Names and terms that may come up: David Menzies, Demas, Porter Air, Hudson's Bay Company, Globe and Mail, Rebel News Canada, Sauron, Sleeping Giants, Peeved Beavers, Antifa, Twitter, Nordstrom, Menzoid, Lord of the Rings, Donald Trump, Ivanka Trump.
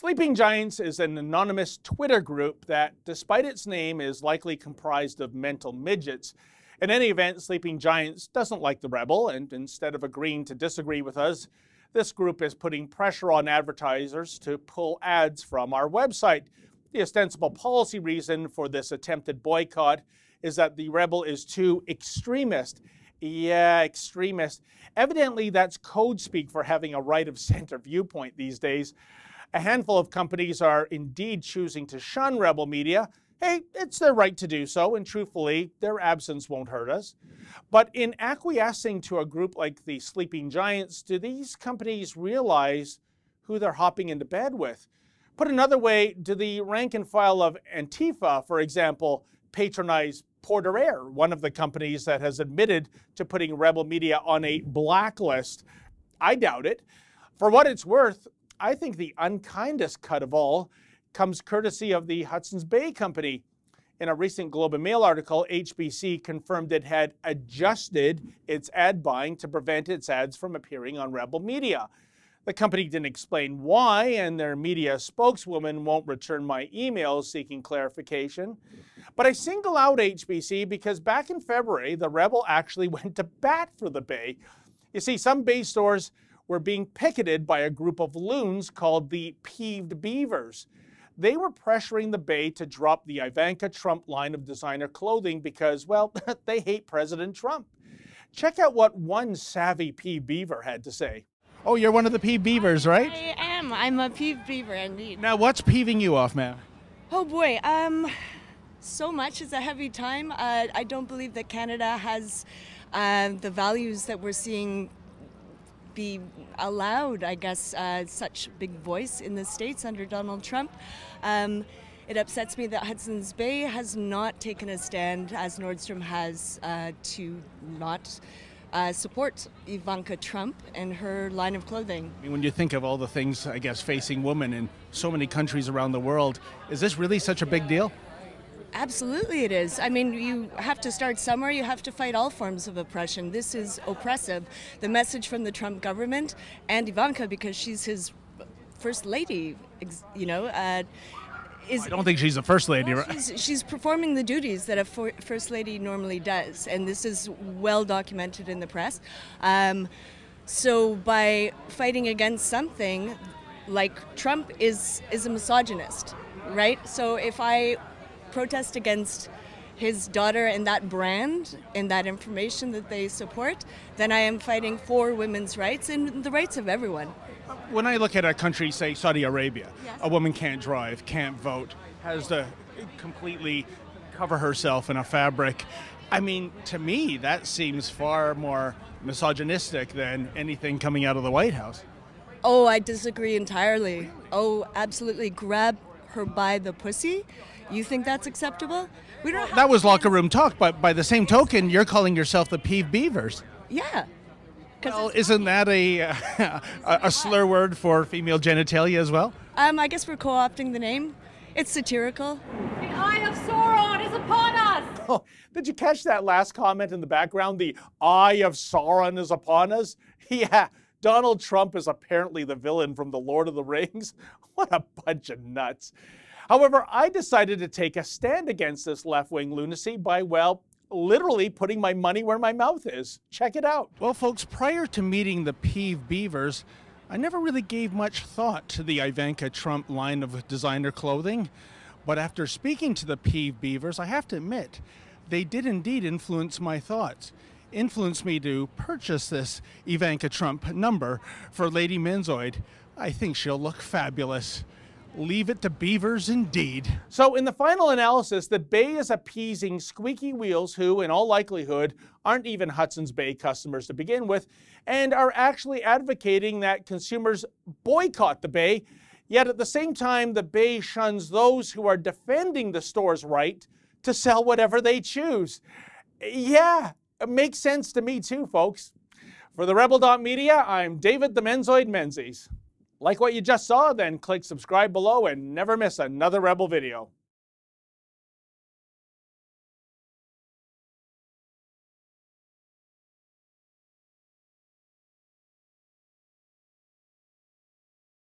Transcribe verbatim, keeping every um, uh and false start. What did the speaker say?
Sleeping Giants is an anonymous Twitter group that, despite its name, is likely comprised of mental midgets. In any event, Sleeping Giants doesn't like the Rebel, and instead of agreeing to disagree with us, this group is putting pressure on advertisers to pull ads from our website. The ostensible policy reason for this attempted boycott is that the Rebel is too extremist. Yeah, extremist. Evidently, that's code speak for having a right-of-center viewpoint these days. A handful of companies are indeed choosing to shun Rebel media. Hey, it's their right to do so, and truthfully, their absence won't hurt us. But in acquiescing to a group like the Sleeping Giants, do these companies realize who they're hopping into bed with? Put another way, do the rank and file of Antifa, for example, patronize Porter Air, one of the companies that has admitted to putting Rebel media on a blacklist? I doubt it. For what it's worth, I think the unkindest cut of all comes courtesy of the Hudson's Bay Company. In a recent Globe and Mail article, H B C confirmed it had adjusted its ad buying to prevent its ads from appearing on Rebel media. The company didn't explain why, and their media spokeswoman won't return my emails seeking clarification. But I single out H B C because back in February, the Rebel actually went to bat for the Bay. You see, some Bay stores were being picketed by a group of loons called the Peeved Beavers. They were pressuring the Bay to drop the Ivanka Trump line of designer clothing because, well, they hate President Trump. Check out what one savvy Peeved Beaver had to say. Oh, you're one of the Peeved Beavers, right? I am. I'm a Peeved Beaver, indeed. Now, what's peeving you off, ma'am? Oh, boy. Um, so much. It's a heavy time. Uh, I don't believe that Canada has uh, the values that we're seeing be allowed, I guess, uh, such big voice in the States under Donald Trump. Um, it upsets me that Hudson's Bay has not taken a stand, as Nordstrom has, uh, to not... Uh, support Ivanka Trump and her line of clothing. I mean, when you think of all the things, I guess, facing women in so many countries around the world, is this really such a big deal? Absolutely it is. I mean, you have to start somewhere. You have to fight all forms of oppression. This is oppressive. The message from the Trump government and Ivanka, because she's his first lady, you know, uh, Is, I don't think she's a first lady, well, right? She's, she's performing the duties that a for, first lady normally does, and this is well documented in the press. Um, so by fighting against something, like Trump is, is a misogynist, right? So if I protest against his daughter and that brand and that information that they support, then I am fighting for women's rights and the rights of everyone. When I look at a country, say Saudi Arabia, yes. A woman can't drive, can't vote, has to completely cover herself in a fabric. I mean, to me, that seems far more misogynistic than anything coming out of the White House. Oh, I disagree entirely. Really? Oh, absolutely. Grab her by the pussy? You think that's acceptable? We don't. Well, that was locker room talk, but by the same token, you're calling yourself the Peeved Beavers. Yeah. Well, isn't that a, uh, a, a slur word for female genitalia as well? Um, I guess we're co-opting the name. It's satirical. The eye of Sauron is upon us! Oh, did you catch that last comment in the background? The eye of Sauron is upon us? Yeah, Donald Trump is apparently the villain from the Lord of the Rings. What a bunch of nuts. However, I decided to take a stand against this left-wing lunacy by, well, literally putting my money where my mouth is. Check it out. Well, folks, prior to meeting the Peeved Beavers, I never really gave much thought to the Ivanka Trump line of designer clothing. But after speaking to the Peeved Beavers, I have to admit, they did indeed influence my thoughts. Influenced me to purchase this Ivanka Trump number for Lady Menzoid. I think she'll look fabulous. Leave it to beavers indeed. So in the final analysis, the Bay is appeasing squeaky wheels who, in all likelihood, aren't even Hudson's Bay customers to begin with, and are actually advocating that consumers boycott the Bay. Yet at the same time, the Bay shuns those who are defending the store's right to sell whatever they choose. Yeah, it makes sense to me too, folks. For the Rebel dot media, I'm David the Menzoid Menzies. Like what you just saw, then click subscribe below and never miss another Rebel video.